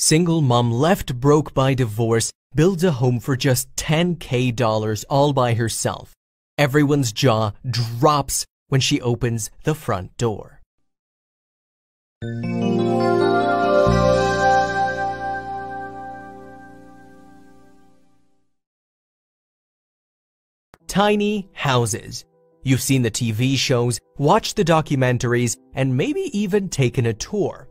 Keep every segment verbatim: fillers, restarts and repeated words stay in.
Single mum left broke by divorce, builds a home for just ten K dollars all by herself. Everyone's jaw drops when she opens the front door. Tiny houses. You've seen the T V shows, watched the documentaries, and maybe even taken a tour.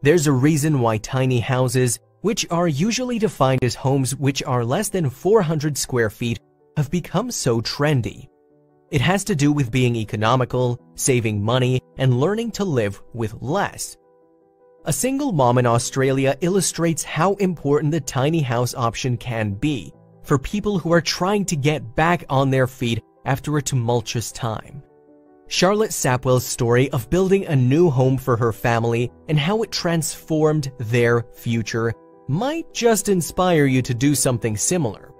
There's a reason why tiny houses, which are usually defined as homes which are less than four hundred square feet, have become so trendy. It has to do with being economical, saving money, and learning to live with less. A single mom in Australia illustrates how important the tiny house option can be for people who are trying to get back on their feet after a tumultuous time. Charlotte Sapwell's story of building a new home for her family and how it transformed their future might just inspire you to do something similar.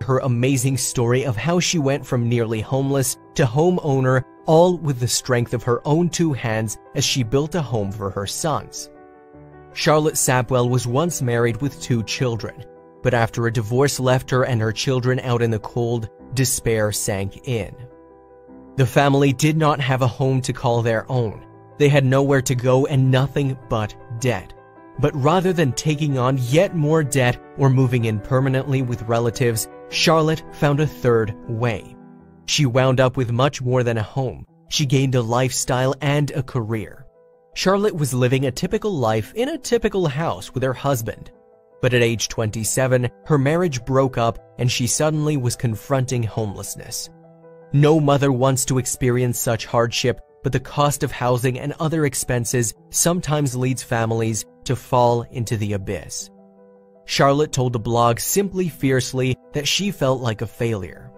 Her amazing story of how she went from nearly homeless to homeowner, all with the strength of her own two hands as she built a home for her sons. Charlotte Sapwell was once married with two children, but after a divorce left her and her children out in the cold, despair sank in. The family did not have a home to call their own. They had nowhere to go and nothing but debt. But rather than taking on yet more debt or moving in permanently with relatives, Charlotte found a third way. She wound up with much more than a home. She gained a lifestyle and a career. Charlotte was living a typical life in a typical house with her husband. But at age twenty-seven, her marriage broke up and she suddenly was confronting homelessness. No mother wants to experience such hardship, but the cost of housing and other expenses sometimes leads families to fall into the abyss. Charlotte told the blog Simply Fiercely that she felt like a failure.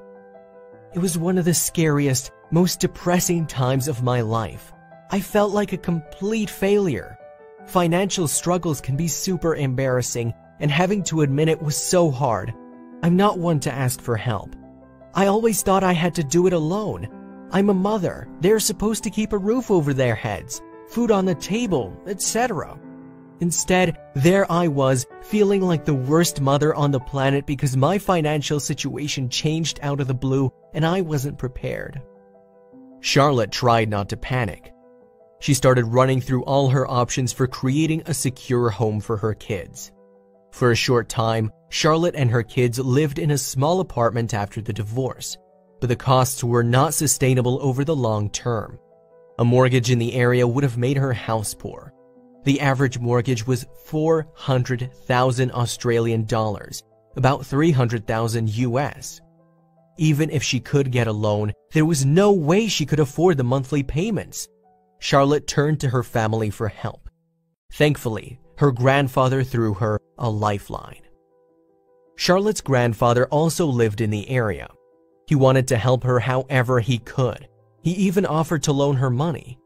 "It was one of the scariest, most depressing times of my life. I felt like a complete failure. Financial struggles can be super embarrassing, and having to admit it was so hard. I'm not one to ask for help. I always thought I had to do it alone. I'm a mother. They're supposed to keep a roof over their heads, food on the table, et cetera. Instead, there I was, feeling like the worst mother on the planet because my financial situation changed out of the blue and I wasn't prepared." Charlotte tried not to panic. She started running through all her options for creating a secure home for her kids. For a short time, Charlotte and her kids lived in a small apartment after the divorce, but the costs were not sustainable over the long term. A mortgage in the area would have made her house poor. The average mortgage was four hundred thousand Australian dollars, about three hundred thousand U S. Even if she could get a loan, there was no way she could afford the monthly payments. Charlotte turned to her family for help. Thankfully, her grandfather threw her a lifeline. Charlotte's grandfather also lived in the area. He wanted to help her however he could. He even offered to loan her money.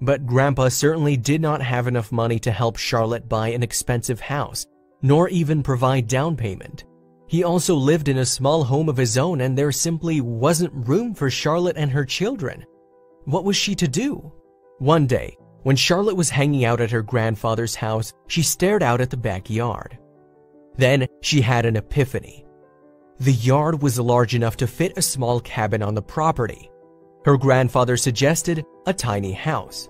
But Grandpa certainly did not have enough money to help Charlotte buy an expensive house, nor even provide down payment. He also lived in a small home of his own and there simply wasn't room for Charlotte and her children. What was she to do? One day, when Charlotte was hanging out at her grandfather's house, she stared out at the backyard. Then she had an epiphany. The yard was large enough to fit a small cabin on the property. Her grandfather suggested a tiny house.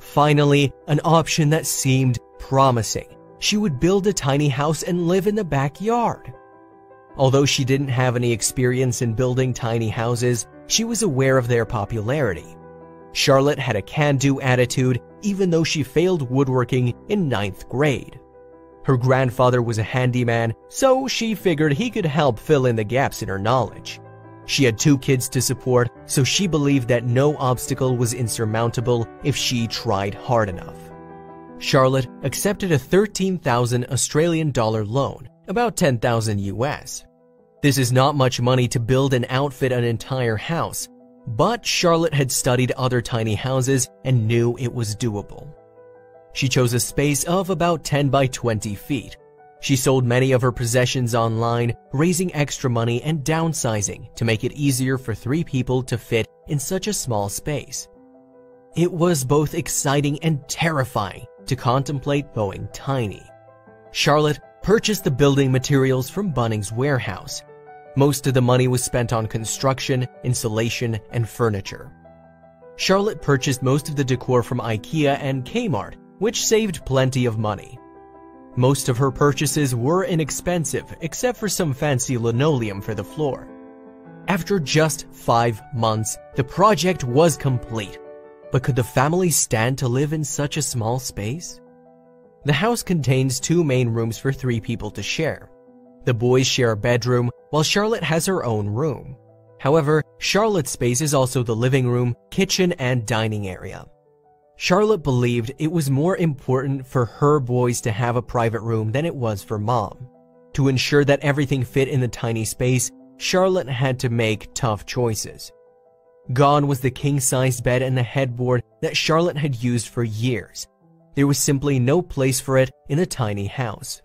Finally, an option that seemed promising. She would build a tiny house and live in the backyard. Although she didn't have any experience in building tiny houses, she was aware of their popularity. Charlotte had a can-do attitude, even though she failed woodworking in ninth grade. Her grandfather was a handyman, so she figured he could help fill in the gaps in her knowledge. She had two kids to support, so she believed that no obstacle was insurmountable if she tried hard enough. Charlotte accepted a thirteen thousand Australian dollar loan, about ten thousand U S. This is not much money to build and outfit an entire house, but Charlotte had studied other tiny houses and knew it was doable. She chose a space of about ten by twenty feet. She sold many of her possessions online, raising extra money and downsizing to make it easier for three people to fit in such a small space. It was both exciting and terrifying to contemplate going tiny. Charlotte purchased the building materials from Bunnings Warehouse. Most of the money was spent on construction, insulation, and furniture. Charlotte purchased most of the decor from IKEA and Kmart, which saved plenty of money. Most of her purchases were inexpensive, except for some fancy linoleum for the floor. After just five months, the project was complete. But could the family stand to live in such a small space? The house contains two main rooms for three people to share. The boys share a bedroom, while Charlotte has her own room. However, Charlotte's space is also the living room, kitchen, and dining area. Charlotte believed it was more important for her boys to have a private room than it was for Mom. To ensure that everything fit in the tiny space, Charlotte had to make tough choices. Gone was the king-sized bed and the headboard that Charlotte had used for years. There was simply no place for it in the tiny house.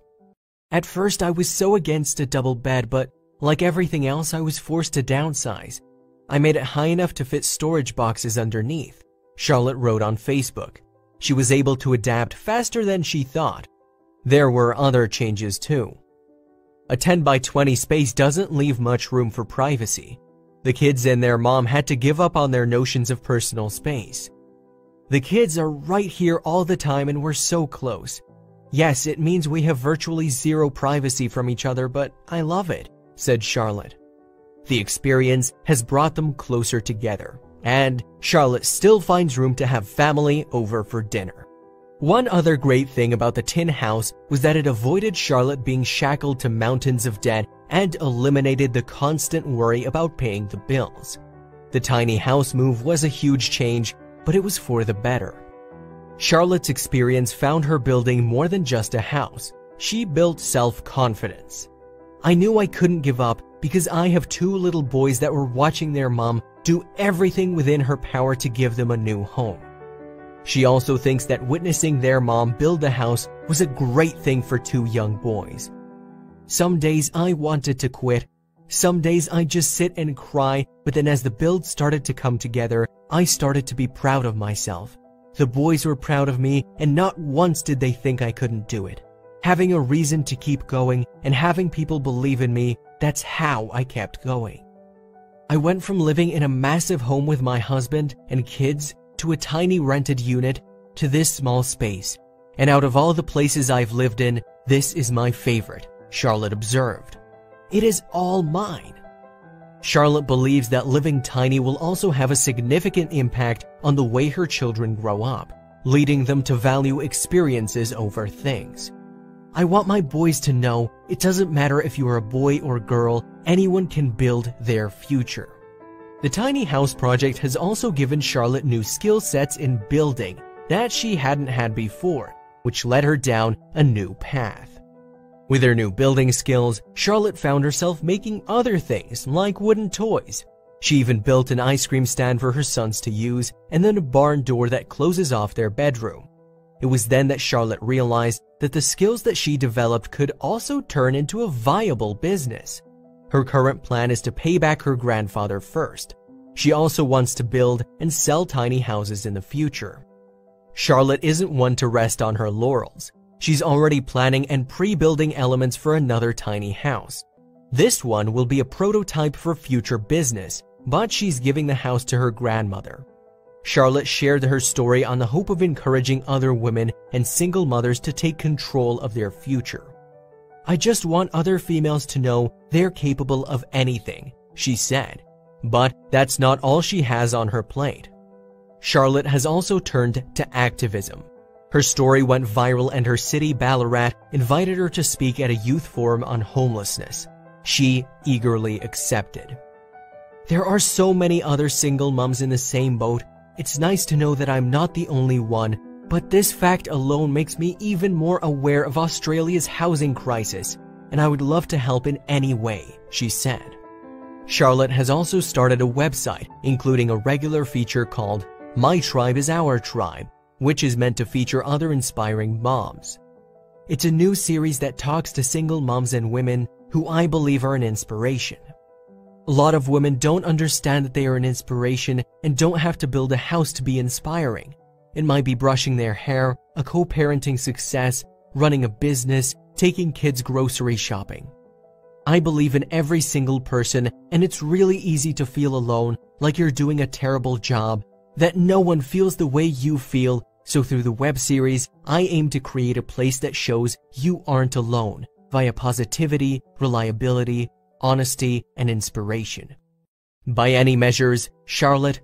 At first, I was so against a double bed, but like everything else, I was forced to downsize. I made it high enough to fit storage boxes underneath, Charlotte wrote on Facebook. She was able to adapt faster than she thought. There were other changes too. A ten by twenty space doesn't leave much room for privacy. The kids and their mom had to give up on their notions of personal space. The kids are right here all the time and we're so close. Yes, it means we have virtually zero privacy from each other, but I love it, said Charlotte. The experience has brought them closer together, and Charlotte still finds room to have family over for dinner. One other great thing about the tin house was that it avoided Charlotte being shackled to mountains of debt and eliminated the constant worry about paying the bills. The tiny house move was a huge change, but it was for the better. Charlotte's experience found her building more than just a house. She built self-confidence. I knew I couldn't give up because I have two little boys that were watching their mom do everything within her power to give them a new home. She also thinks that witnessing their mom build the house was a great thing for two young boys. Some days I wanted to quit. Some days I just sit and cry, but then as the build started to come together, I started to be proud of myself. The boys were proud of me, and not once did they think I couldn't do it. Having a reason to keep going and having people believe in me, that's how I kept going. I went from living in a massive home with my husband and kids to a tiny rented unit to this small space. And out of all the places I've lived in, this is my favorite, Charlotte observed. It is all mine. Charlotte believes that living tiny will also have a significant impact on the way her children grow up, leading them to value experiences over things. I want my boys to know it doesn't matter if you are a boy or girl, anyone can build their future. The tiny house project has also given Charlotte new skill sets in building that she hadn't had before, which led her down a new path. With her new building skills, Charlotte found herself making other things like wooden toys. She even built an ice cream stand for her sons to use and then a barn door that closes off their bedroom. It was then that Charlotte realized that the skills that she developed could also turn into a viable business. Her current plan is to pay back her grandfather first. She also wants to build and sell tiny houses in the future. Charlotte isn't one to rest on her laurels. She's already planning and pre-building elements for another tiny house. This one will be a prototype for future business, but she's giving the house to her grandmother. Charlotte shared her story on the hope of encouraging other women and single mothers to take control of their future. I just want other females to know they're capable of anything, she said. But that's not all she has on her plate. Charlotte has also turned to activism. Her story went viral and her city, Ballarat, invited her to speak at a youth forum on homelessness. She eagerly accepted. There are so many other single moms in the same boat. It's nice to know that I'm not the only one, but this fact alone makes me even more aware of Australia's housing crisis, and I would love to help in any way, she said. Charlotte has also started a website, including a regular feature called My Tribe is Our Tribe, which is meant to feature other inspiring moms. It's a new series that talks to single moms and women who I believe are an inspiration. A lot of women don't understand that they are an inspiration and don't have to build a house to be inspiring. It might be brushing their hair, a co-parenting success, running a business, taking kids grocery shopping. I believe in every single person, and it's really easy to feel alone, like you're doing a terrible job, that no one feels the way you feel, so through the web series, I aim to create a place that shows you aren't alone, via positivity, reliability, honesty, and inspiration. By any measures, Charlotte